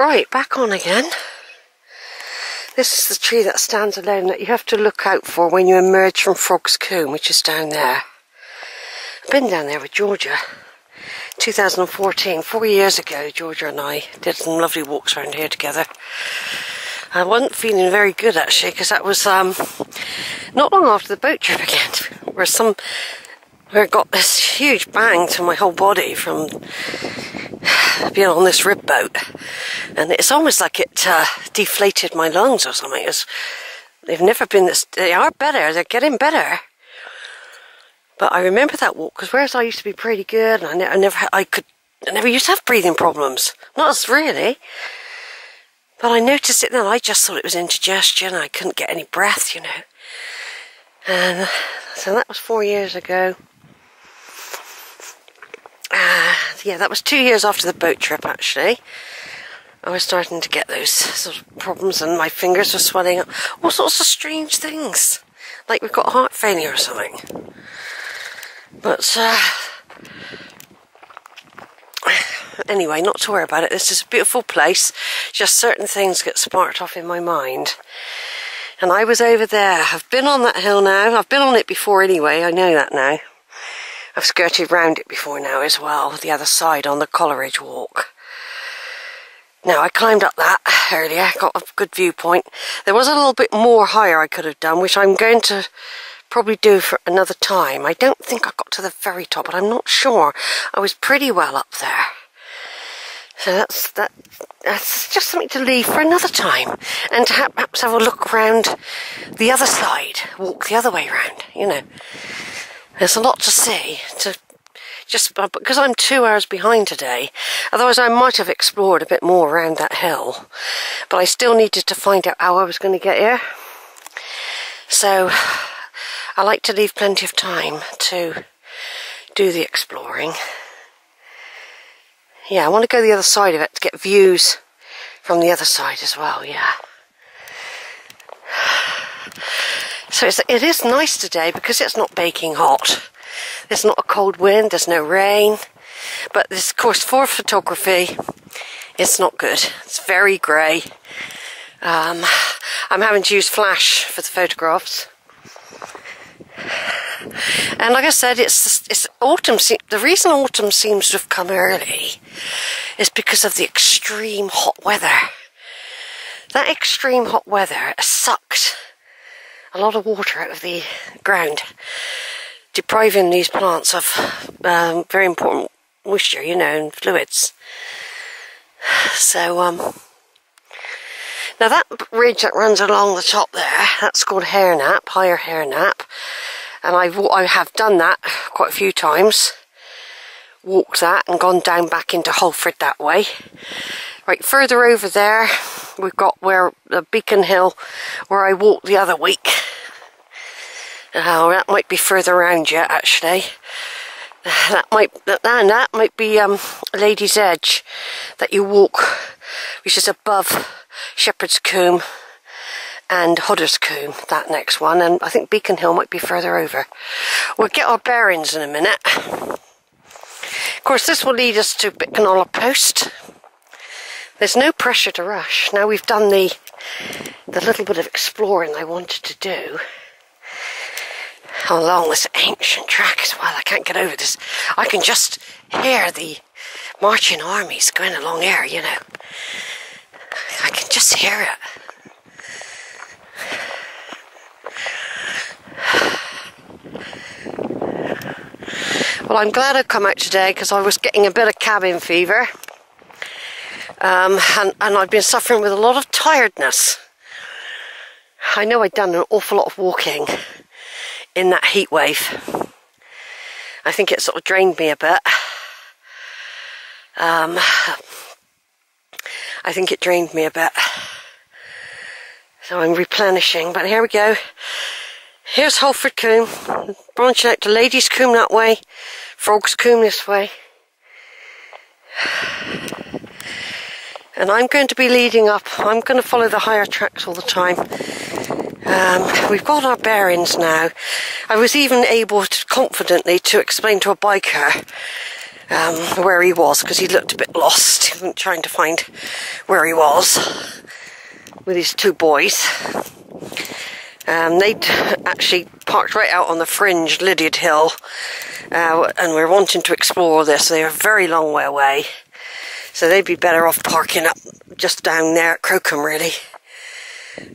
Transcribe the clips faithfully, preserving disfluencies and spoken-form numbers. Right, back on again. This is the tree that stands alone that you have to look out for when you emerge from Frog's Combe, which is down there. I've been down there with Georgia. twenty fourteen, four years ago, Georgia and I did some lovely walks around here together. I wasn't feeling very good actually, because that was um, not long after the boat trip again, where some where I got this huge bang to my whole body from being on this rib boat, and it's almost like it uh, deflated my lungs or something. It was, they've never been this. They are better. They're getting better. But I remember that walk because whereas I used to be pretty good, and I, ne I never, I could, I never used to have breathing problems. Not as really. But I noticed it then. I just thought it was indigestion. I couldn't get any breath, you know. And so that was four years ago. Uh, yeah, that was two years after the boat trip, actually. I was starting to get those sort of problems, and my fingers were swelling up. All sorts of strange things. Like we've got heart failure or something. But, uh... anyway, not to worry about it. This is a beautiful place. Just certain things get sparked off in my mind. And I was over there. I've been on that hill now. I've been on it before anyway. I know that now. I've skirted round it before now as well. The other side on the Coleridge Walk. Now, I climbed up that earlier. Got a good viewpoint. There was a little bit more higher I could have done, which I'm going to probably do for another time. I don't think I got to the very top, but I'm not sure. I was pretty well up there. So that's, that, that's just something to leave for another time. And to have, perhaps have a look around the other side. Walk the other way around, you know. There's a lot to see. To just because I'm two hours behind today. Otherwise I might have explored a bit more around that hill. But I still needed to find out how I was going to get here. So I like to leave plenty of time to do the exploring. Yeah, I want to go the other side of it to get views from the other side as well, yeah. So it's, it is nice today because it's not baking hot. There's not a cold wind, there's no rain. But this, of course, for photography, it's not good. It's very grey. Um, I'm having to use flash for the photographs. And like I said, it's it's autumn. The reason autumn seems to have come early is because of the extreme hot weather. That extreme hot weather sucked a lot of water out of the ground, depriving these plants of um, very important moisture, you know, and fluids. So, um, now that ridge that runs along the top there, that's called Hare Knapp, Higher Hare Knapp. And I've, I have done that quite a few times. Walked that and gone down back into Holford that way. Right, further over there, we've got where the Beacon Hill, where I walked the other week. Oh, that might be further round yet, actually. That might, that, and that might be um, Lady's Edge, that you walk, which is above Shepherd's Combe and Hodder's Combe, that next one, and I think Beacon Hill might be further over. We'll get our bearings in a minute. Of course, this will lead us to Bickenoller Post. There's no pressure to rush. Now we've done the, the little bit of exploring I wanted to do along this ancient track as well. I can't get over this. I can just hear the marching armies going along here, you know. I can just hear it. Well, I'm glad I've come out today because I was getting a bit of cabin fever, um, and, and I've been suffering with a lot of tiredness. I know I'd done an awful lot of walking in that heat wave. I think it sort of drained me a bit. Um, I think it drained me a bit. So I'm replenishing, but here we go. Here's Holford Coombe, branching out to Ladies Coombe that way, Frog's Coombe this way. And I'm going to be leading up, I'm going to follow the higher tracks all the time. Um, we've got our bearings now. I was even able to confidently to explain to a biker um, where he was, because he looked a bit lost trying to find where he was with his two boys. Um, they'd actually parked right out on the fringe, Lydiard Hill, uh, and we're wanting to explore this. They're a very long way away, so they'd be better off parking up just down there at Crocombe, really.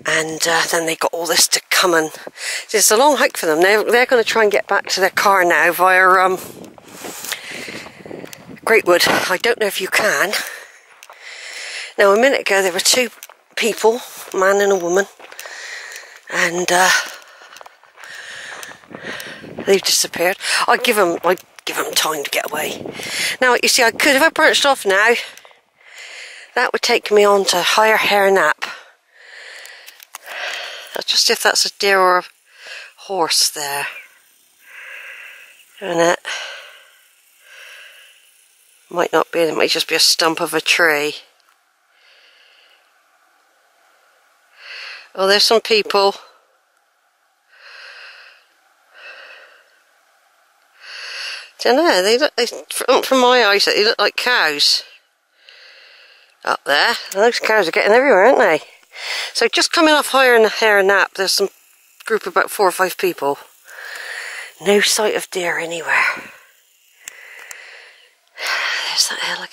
And uh, then they got all this to come, and it's a long hike for them. They're, they're going to try and get back to their car now via um, Greatwood. I don't know if you can. Now, a minute ago there were two people, a man and a woman, and uh, they've disappeared. I'd give them, I'd give them time to get away. Now, you see, I could, if I branched off now, that would take me on to Higher Hare Knapp. Just if that's a deer or a horse there. And it might not be, it might just be a stump of a tree. Oh, there's some people. I don't know, they look, they, from my eyes, they look like cows up there. Those cows are getting everywhere, aren't they? So just coming off Higher Hare Knapp, there's some group of about four or five people. No sight of deer anywhere. There's that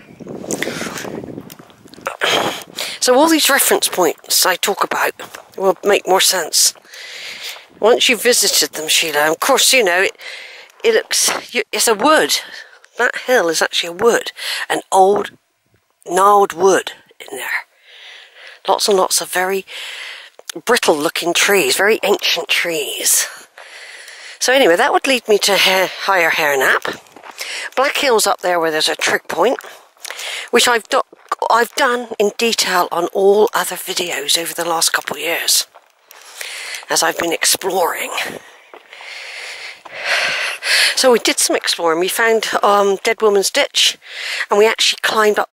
hill again. So all these reference points I talk about will make more sense once you've visited them, Sheila. Of course, you know, it, it looks, it's a wood. That hill is actually a wood, an old gnarled wood in there. Lots and lots of very brittle looking trees, very ancient trees. So anyway, that would lead me to Higher Hare Knapp. Black Hill's up there where there's a trig point, which I've, do I've done in detail on all other videos over the last couple of years as I've been exploring. So we did some exploring. We found um, Dead Woman's Ditch, and we actually climbed up